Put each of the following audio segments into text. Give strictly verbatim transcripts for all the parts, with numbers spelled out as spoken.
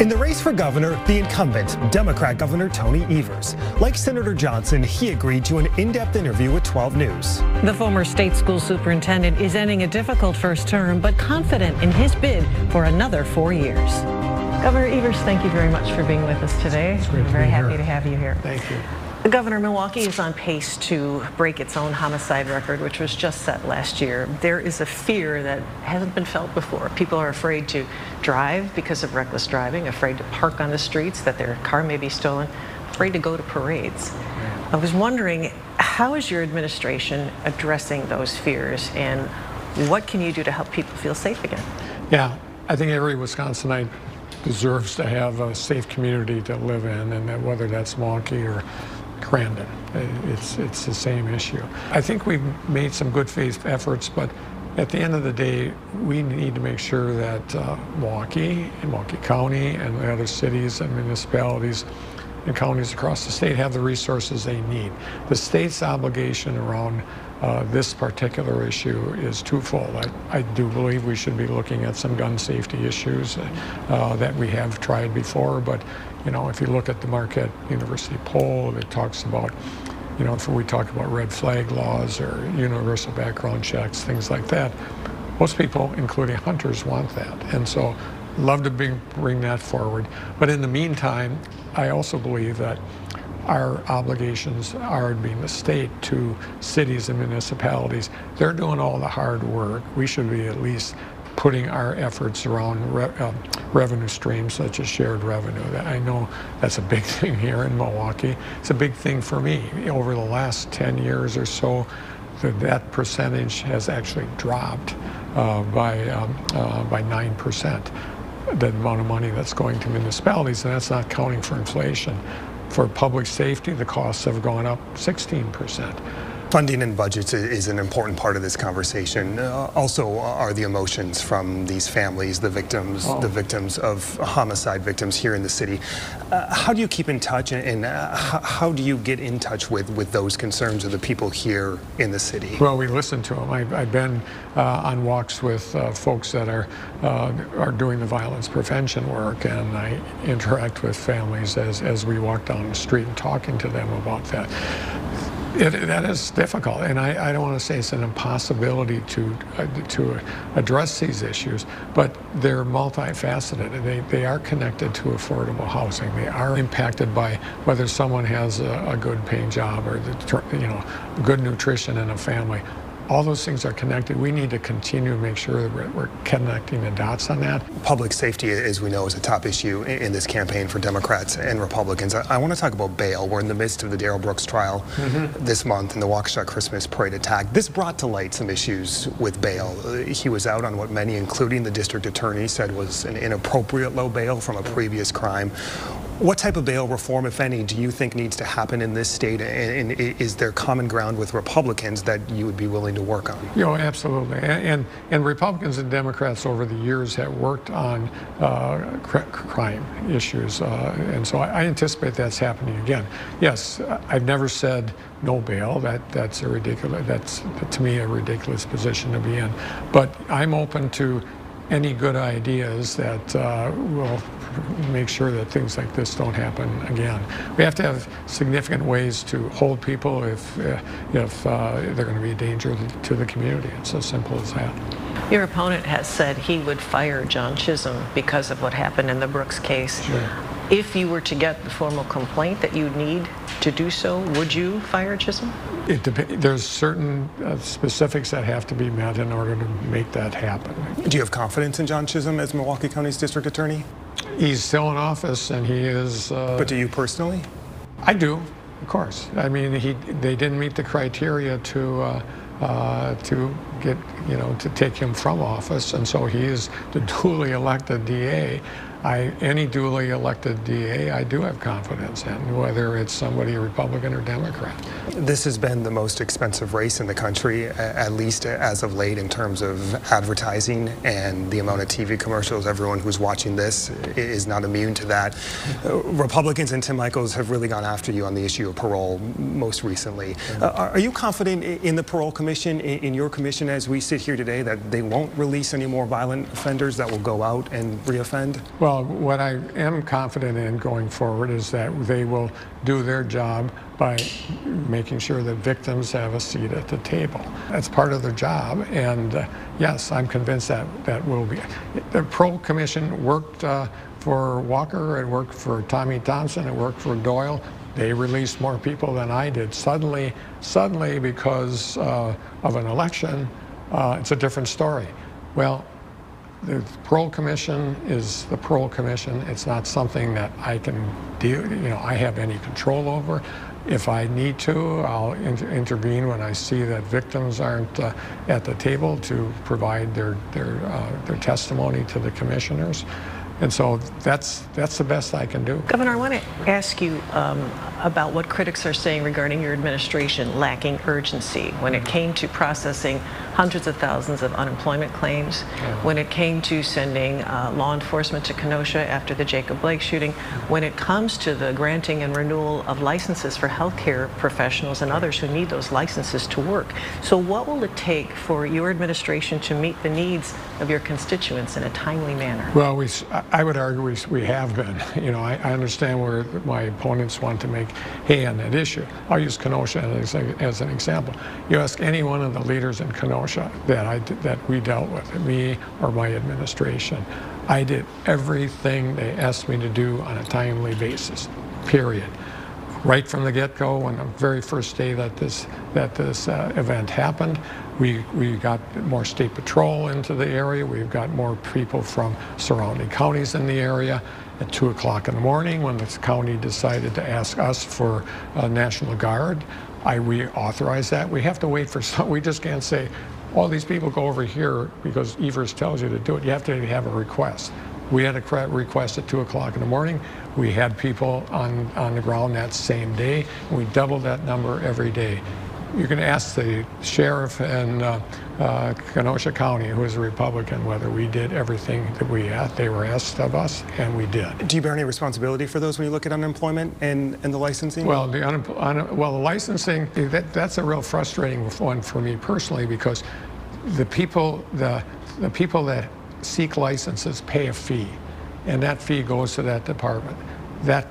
In the race for governor, the incumbent, Democrat Governor Tony Evers. Like Senator Johnson, he agreed to an in-depth interview with twelve news. The former state school superintendent is ending a difficult first term, but confident in his bid for another four years. Governor Evers, thank you very much for being with us today. We're very happy to have you here. Thank you. Governor, Milwaukee is on pace to break its own homicide record, which was just set last year. There is a fear that hasn't been felt before. People are afraid to drive because of reckless driving, afraid to park on the streets, that their car may be stolen, afraid to go to parades. I was wondering, how is your administration addressing those fears, and what can you do to help people feel safe again? Yeah, I think every Wisconsinite deserves to have a safe community to live in, and that whether that's Milwaukee or Crandon, it's it's the same issue. I think we've made some good faith efforts, but at the end of the day, we need to make sure that uh, Milwaukee and Milwaukee County and the other cities and municipalities and counties across the state have the resources they need. The state's obligation around uh, this particular issue is twofold. I, I do believe we should be looking at some gun safety issues uh, that we have tried before, but you know, if you look at the Marquette University poll, it talks about, you know, if we talk about red flag laws or universal background checks, things like that, most people, including hunters, want that. And so, love to bring, bring that forward. But in the meantime, I also believe that our obligations are, being the state, to cities and municipalities. They're doing all the hard work. We should be at least putting our efforts around re uh, revenue streams such as shared revenue. I know that's a big thing here in Milwaukee. It's a big thing for me. Over the last ten years or so, the, that percentage has actually dropped uh, by um, uh, by nine percent, the amount of money that's going to municipalities, and that's not counting for inflation. For public safety, the costs have gone up sixteen percent. Funding and budgets is an important part of this conversation. Uh, also are the emotions from these families, the victims, oh. the victims of homicide victims here in the city. Uh, how do you keep in touch, and, and uh, how do you get in touch with, with those concerns of the people here in the city? Well, we listen to them. I, I've been uh, on walks with uh, folks that are, uh, are doing the violence prevention work, and I interact with families as, as we walk down the street and talking to them about that. It, that is difficult, and I, I don't want to say it's an impossibility to uh, to address these issues, but they're multifaceted, and they, they are connected to affordable housing. They are impacted by whether someone has a, a good paying job or the, you know, good nutrition in a family. All those things are connected. We need to continue to make sure that we're, we're connecting the dots on that. Public safety, as we know, is a top issue in this campaign for Democrats and Republicans. I, I want to talk about bail. We're in the midst of the Darryl Brooks trial mm-hmm. this month and the Waukesha Christmas parade attack. This brought to light some issues with bail. He was out on what many, including the district attorney, said was an inappropriate low bail from a previous crime. What type of bail reform, if any, do you think needs to happen in this state, and, and is there common ground with Republicans that you would be willing to work on? You know, absolutely. And, and, and Republicans and Democrats over the years have worked on uh, cr crime issues, uh, and so I, I anticipate that's happening again. Yes, I've never said no bail. That, that's a ridiculous, that's to me a ridiculous position to be in, but I'm open to any good ideas that uh, will make sure that things like this don't happen again. We have to have significant ways to hold people if, uh, if uh, they're going to be a danger to the community. It's as simple as that. Your opponent has said he would fire John Chisholm because of what happened in the Brooks case. Sure. If you were to get the formal complaint that you need to do so, would you fire Chisholm? It dep- there's certain uh, specifics that have to be met in order to make that happen. Do you have confidence in John Chisholm as Milwaukee County's district attorney? He's still in office, and he is... Uh, but do you personally? I do, of course. I mean, he, they didn't meet the criteria to... Uh, Uh, to get, you know, to take him from office, and so he is the duly elected D A. I, any duly elected D A, I do have confidence in, whether it's somebody Republican or Democrat. This has been the most expensive race in the country, at least as of late, in terms of advertising and the amount of T V commercials. Everyone who's watching this is not immune to that. Republicans and Tim Michaels have really gone after you on the issue of parole most recently. Uh, are you confident in the parole commission, in your commission, as we sit here today that they won't release any more violent offenders that will go out and reoffend? Well, what I am confident in going forward is that they will do their job by making sure that victims have a seat at the table. That's part of their job, and uh, yes, I'm convinced that that will be. The parole commission worked uh, for Walker, it worked for Tommy Thompson, it worked for Doyle. They released more people than I did. Suddenly, suddenly because uh, of an election, uh, it's a different story. Well, the parole commission is the parole commission. It's not something that I can deal, you know, I have any control over. If I need to, I'll inter intervene when I see that victims aren't uh, at the table to provide their, their, uh, their testimony to the commissioners. And so that's, that's the best I can do. Governor, I want to ask you um, about what critics are saying regarding your administration lacking urgency when it came to processing hundreds of thousands of unemployment claims, when it came to sending uh, law enforcement to Kenosha after the Jacob Blake shooting, when it comes to the granting and renewal of licenses for healthcare professionals and others who need those licenses to work. So what will it take for your administration to meet the needs of your constituents in a timely manner? Well, we, I would argue we, we have been. You know, I, I understand where my opponents want to make hay on that issue. I'll use Kenosha as, a, as an example. You ask any one of the leaders in Kenosha that, I, that we dealt with, me or my administration, I did everything they asked me to do on a timely basis, period. Right from the get-go, on the very first day that this, that this uh, event happened, we, we got more state patrol into the area. We've got more people from surrounding counties in the area. At two o'clock in the morning, when the county decided to ask us for a National Guard, I reauthorized that. We have to wait for some, we just can't say, all these people go over here because Evers tells you to do it. You have to have a request. We had a request at two o'clock in the morning. We had people on, on the ground that same day. We doubled that number every day. You can ask the sheriff in uh, uh, Kenosha County, who is a Republican, whether we did everything that we asked, they were asked of us, and we did. Do you bear any responsibility for those when you look at unemployment and, and the licensing? Well, the, un un well, the licensing, that, that's a real frustrating one for me personally, because the people, the, the people that seek licenses pay a fee, and that fee goes to that department. That,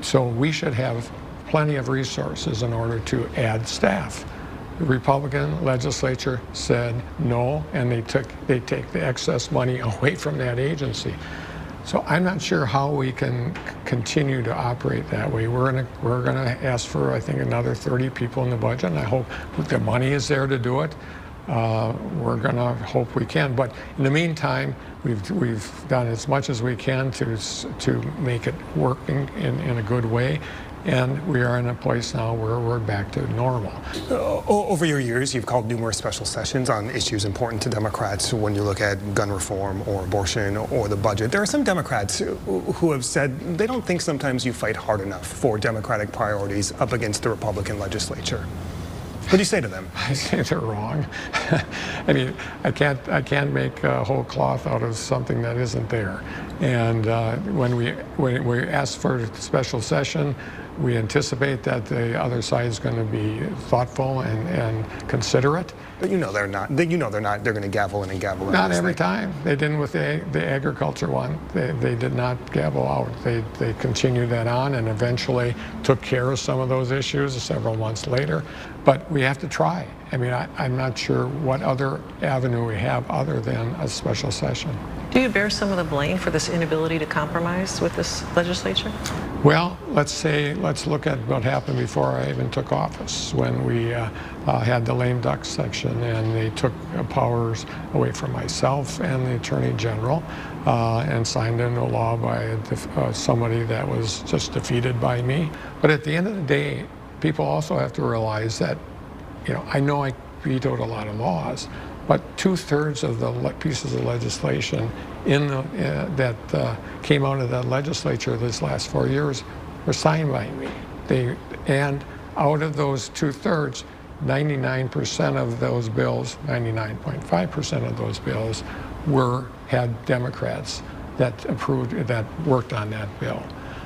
so we should have plenty of resources in order to add staff. The Republican legislature said no, and they took they take the excess money away from that agency. So I'm not sure how we can continue to operate that way. We're gonna we're gonna ask for, I think, another thirty people in the budget, and I hope the money is there to do it. Uh, we're going to hope we can, but in the meantime, we've we've done as much as we can to to make it working in in a good way, and we are in a place now where we're back to normal. Over your years, you've called numerous special sessions on issues important to Democrats. When you look at gun reform or abortion or the budget, there are some Democrats who have said they don't think sometimes you fight hard enough for Democratic priorities up against the Republican legislature. What do you say to them? I say they're wrong. I mean, I can't, I can't make a whole cloth out of something that isn't there. And uh, when we when we ask for a special session, we anticipate that the other side is going to be thoughtful and, and considerate. But you know they're not. You know they're not. They're going to gavel in and gavel out. Not every time. They didn't with the the agriculture one. They they did not gavel out. They they continued that on and eventually took care of some of those issues several months later. But we have to try. I mean, I, I'm not sure what other avenue we have other than a special session. Do you bear some of the blame for this inability to compromise with this legislature? Well, let's say, let's look at what happened before I even took office, when we uh, uh, had the lame duck section, and they took uh, powers away from myself and the Attorney General uh, and signed into law by a uh, somebody that was just defeated by me. But at the end of the day, people also have to realize that, you know, I know I vetoed a lot of laws, but two-thirds of the pieces of legislation in the, uh, that uh, came out of the legislature this last four years were signed by me. They, and out of those two-thirds, ninety-nine percent of those bills, ninety-nine point five percent of those bills were, had Democrats that approved, that worked on that bill.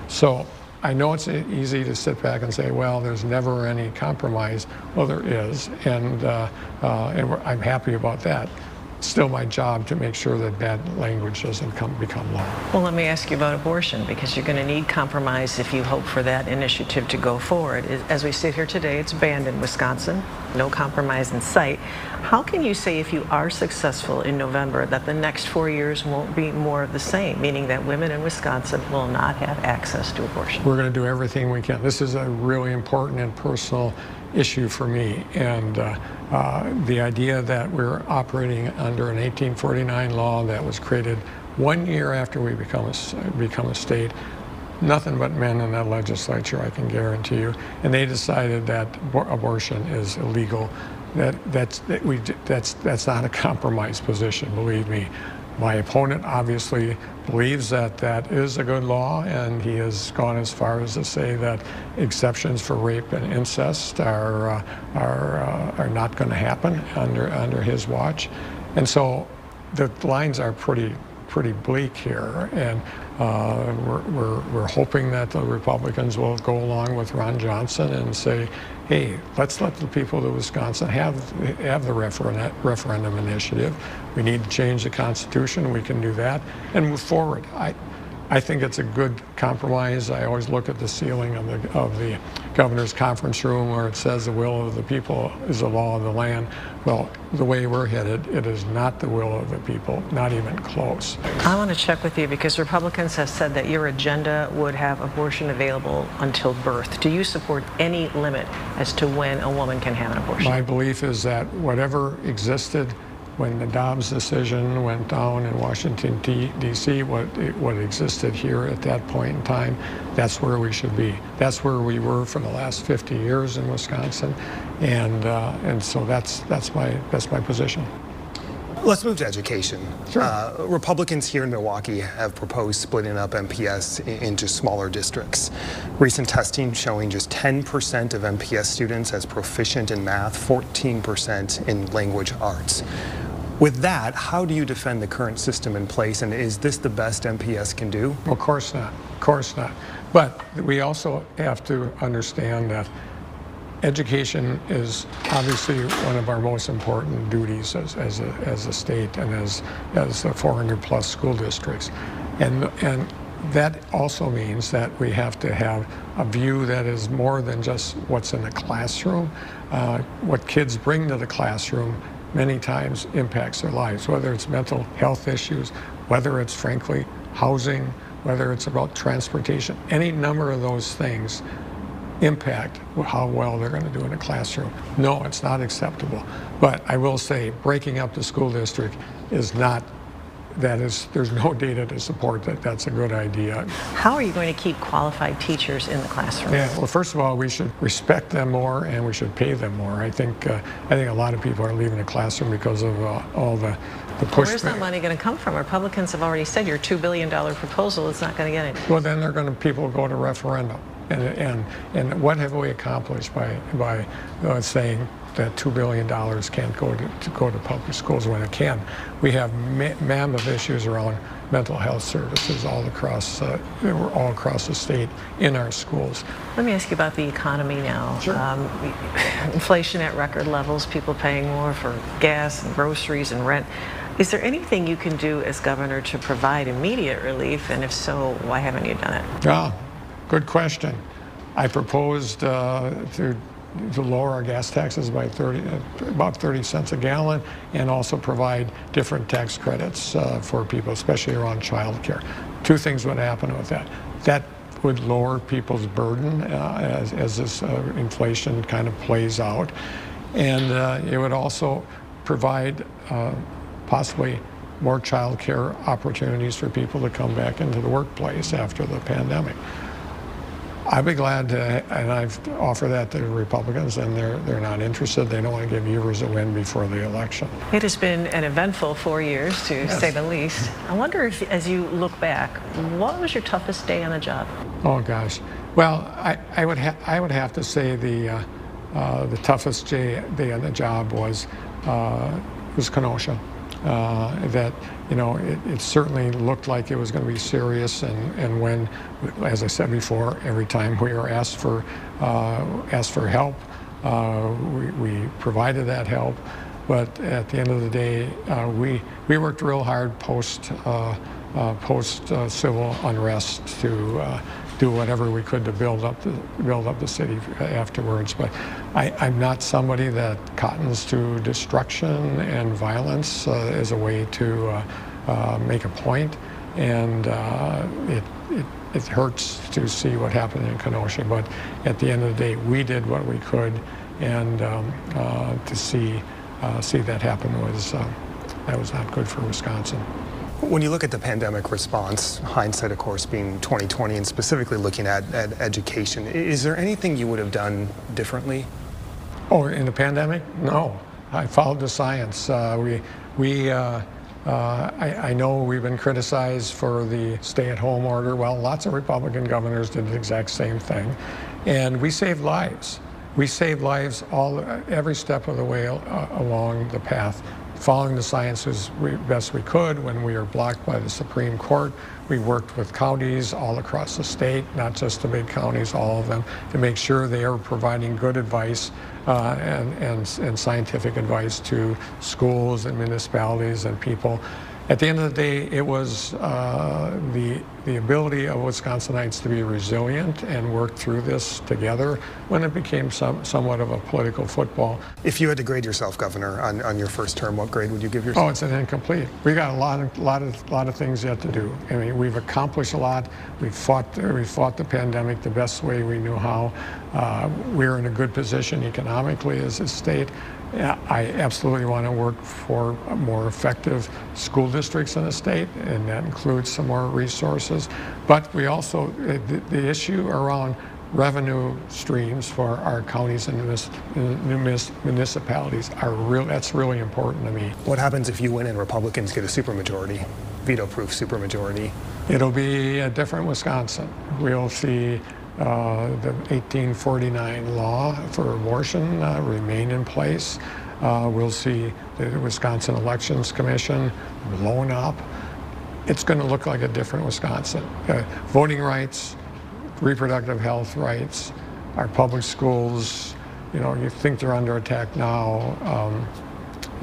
So I know it's easy to sit back and say, well, there's never any compromise. Well, there is, and, uh, uh, and I'm happy about that. It's still my job to make sure that bad language doesn't come, become law. Well, let me ask you about abortion, because you're going to need compromise if you hope for that initiative to go forward. As we sit here today, it's banned in Wisconsin, no compromise in sight. How can you say if you are successful in November that the next four years won't be more of the same, meaning that women in Wisconsin will not have access to abortion? We're going to do everything we can. This is a really important and personal issue for me, and uh, uh, the idea that we're operating under an eighteen forty-nine law that was created one year after we become a, become a state, nothing but men in that legislature, I can guarantee you, and they decided that abortion is illegal. That that's that we that's that's not a compromise position, believe me. My opponent obviously believes that that is a good law, and he has gone as far as to say that exceptions for rape and incest are uh, are uh, are not going to happen under under his watch, and so the lines are pretty pretty bleak here, and uh, we're, we're we're hoping that the Republicans will go along with Ron Johnson and say, hey, let's let the people of Wisconsin have, have the referen referendum initiative. We need to change the Constitution. We can do that and move forward. I, I think it's a good compromise. I always look at the ceiling of the, of the governor's conference room where it says the will of the people is the law of the land. Well, the way we're headed, it is not the will of the people, not even close. I want to check with you because Republicans have said that your agenda would have abortion available until birth. Do you support any limit as to when a woman can have an abortion? My belief is that whatever existed when the Dobbs decision went down in Washington, D C, what, what existed here at that point in time, that's where we should be. That's where we were for the last fifty years in Wisconsin, and, uh, and so that's, that's, my, that's my position. Let's move to education. Sure. Uh, Republicans here in Milwaukee have proposed splitting up M P S into smaller districts. Recent testing showing just ten percent of M P S students as proficient in math, fourteen percent in language arts. With that, how do you defend the current system in place, and is this the best M P S can do? Well, of course not, of course not. But we also have to understand that education is obviously one of our most important duties as, as, a, as a state and as, as the four hundred plus school districts. And, and that also means that we have to have a view that is more than just what's in the classroom. Uh, what kids bring to the classroom many times impacts their lives, whether it's mental health issues, whether it's, frankly, housing, whether it's about transportation, any number of those things impact how well they're going to do in a classroom. No, it's not acceptable. But I will say breaking up the school district is not, that is, there's no data to support that that's a good idea. How are you going to keep qualified teachers in the classroom? Yeah, well, first of all, we should respect them more and we should pay them more. I think, uh, I think a lot of people are leaving the classroom because of uh, all the Where's that money going to come from? Republicans have already said your two billion dollar proposal is not going to get it. Well, then they're going to people go to referendum. And, and, and what have we accomplished by, by uh, saying that two billion dollars can't go to, to go to public schools when it can? We have ma mammoth issues around mental health services all across, uh, all across the state in our schools. Let me ask you about the economy now. Sure. Um, inflation at record levels, people paying more for gas and groceries and rent. Is there anything you can do as governor to provide immediate relief, and if so, why haven't you done it? Oh, good question. I proposed uh, to, to lower our gas taxes by thirty, about thirty cents a gallon, and also provide different tax credits uh, for people, especially around child care. Two things would happen with that. That would lower people's burden uh, as, as this uh, inflation kind of plays out, and uh, it would also provide uh, possibly more child care opportunities for people to come back into the workplace after the pandemic. I'd be glad to, and I've offered that to the Republicans, and they're, they're not interested. They don't want to give Evers a win before the election. It has been an eventful four years, to yes. say the least. I wonder if, as you look back, what was your toughest day on the job? Oh, gosh. Well, I, I, would, ha I would have to say the, uh, uh, the toughest day, day on the job was, uh, was Kenosha. Uh, that you know, it, it certainly looked like it was going to be serious. And, and when, as I said before, every time we were asked for, uh, asked for help, uh, we, we provided that help. But at the end of the day, uh, we, we worked real hard post, uh, uh, post uh, civil unrest to uh, do whatever we could to build up the, build up the city afterwards. But I, I'm not somebody that cottons to destruction and violence uh, as a way to uh, uh, make a point. And uh, it, it, it hurts to see what happened in Kenosha. But at the end of the day, we did what we could. And um, uh, to see, uh, see that happen was, uh, that was not good for Wisconsin. When you look at the pandemic response, hindsight, of course, being twenty twenty, and specifically looking at, at education, is there anything you would have done differently? Oh, in the pandemic? No. I followed the science. Uh, we, we, uh, uh, I, I know we've been criticized for the stay-at-home order. Well, lots of Republican governors did the exact same thing. And we saved lives. We saved lives all, every step of the way uh, along the path. Following the science as we, best we could. When we were blocked by the Supreme Court, we worked with counties all across the state, not just the big counties, all of them, to make sure they are providing good advice uh, and, and, and scientific advice to schools and municipalities and people. At the end of the day, it was uh, the, the ability of Wisconsinites to be resilient and work through this together when it became some, somewhat of a political football. If you had to grade yourself, Governor, on, on your first term, what grade would you give yourself? Oh, it's an incomplete. We've got a lot of, lot of, lot of things yet to do. I mean, we've accomplished a lot. We fought, we fought the pandemic the best way we knew how. Uh, we're in a good position economically as a state. I absolutely want to work for more effective school districts in the state, and that includes some more resources. But we also, the, the issue around revenue streams for our counties and municipalities are real. That's really important to me. What happens if you win and Republicans get a supermajority, veto-proof supermajority? It'll be a different Wisconsin. We'll see. Uh, the eighteen forty-nine law for abortion uh, remain in place. Uh, we'll see the Wisconsin Elections Commission blown up. It's going to look like a different Wisconsin. Uh, voting rights, reproductive health rights, our public schools, you know, you think they're under attack now. Um,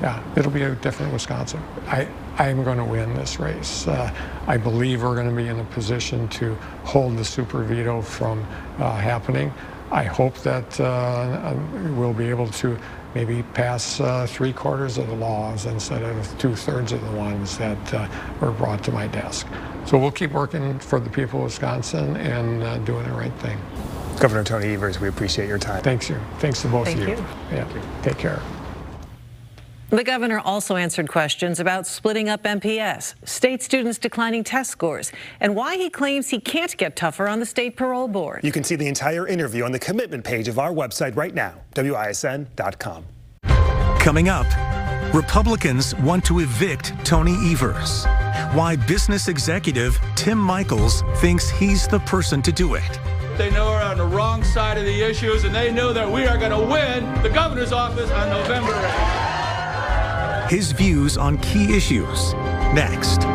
yeah, it'll be a different Wisconsin. I, I'm going to win this race. Uh, I believe we're going to be in a position to hold the super veto from uh, happening. I hope that uh, we'll be able to maybe pass uh, three quarters of the laws instead of two thirds of the ones that uh, were brought to my desk. So we'll keep working for the people of Wisconsin and uh, doing the right thing. Governor Tony Evers, we appreciate your time. Thanks you. Thanks to both Thank of you. you. Yeah. Thank you. Take care. The governor also answered questions about splitting up M P S, state students declining test scores, and why he claims he can't get tougher on the state parole board. You can see the entire interview on the commitment page of our website right now, W I S N dot com. Coming up, Republicans want to evict Tony Evers. Why business executive Tim Michaels thinks he's the person to do it. They know we're on the wrong side of the issues, and they know that we are going to win the governor's office on November eighth. His views on key issues, next.